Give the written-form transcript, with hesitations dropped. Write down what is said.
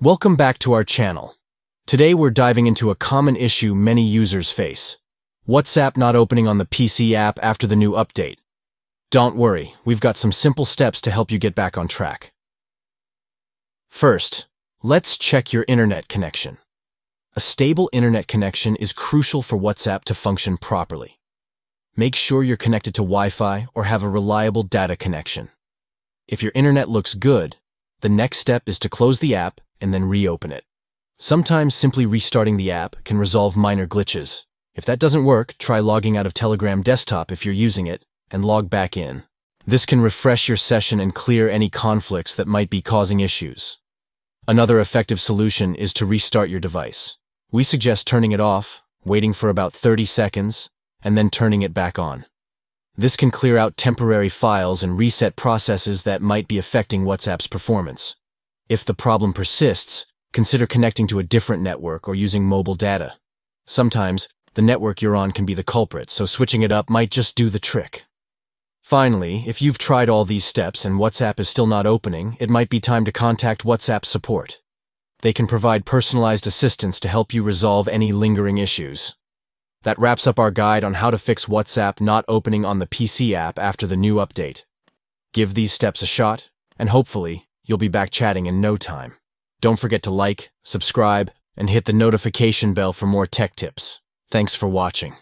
Welcome back to our channel. Today we're diving into a common issue many users face: WhatsApp not opening on the PC app after the new update. Don't worry, we've got some simple steps to help you get back on track. First, let's check your internet connection. A stable internet connection is crucial for WhatsApp to function properly. Make sure you're connected to Wi-Fi or have a reliable data connection. If your internet looks good, the next step is to close the app and then reopen it. Sometimes simply restarting the app can resolve minor glitches. If that doesn't work, try logging out of Telegram Desktop if you're using it, and log back in. This can refresh your session and clear any conflicts that might be causing issues. Another effective solution is to restart your device. We suggest turning it off, waiting for about 30 seconds, and then turning it back on. This can clear out temporary files and reset processes that might be affecting WhatsApp's performance. If the problem persists, consider connecting to a different network or using mobile data. Sometimes, the network you're on can be the culprit, so switching it up might just do the trick. Finally, if you've tried all these steps and WhatsApp is still not opening, it might be time to contact WhatsApp support. They can provide personalized assistance to help you resolve any lingering issues. That wraps up our guide on how to fix WhatsApp not opening on the PC app after the new update. Give these steps a shot, and hopefully, you'll be back chatting in no time. Don't forget to like, subscribe, and hit the notification bell for more tech tips. Thanks for watching.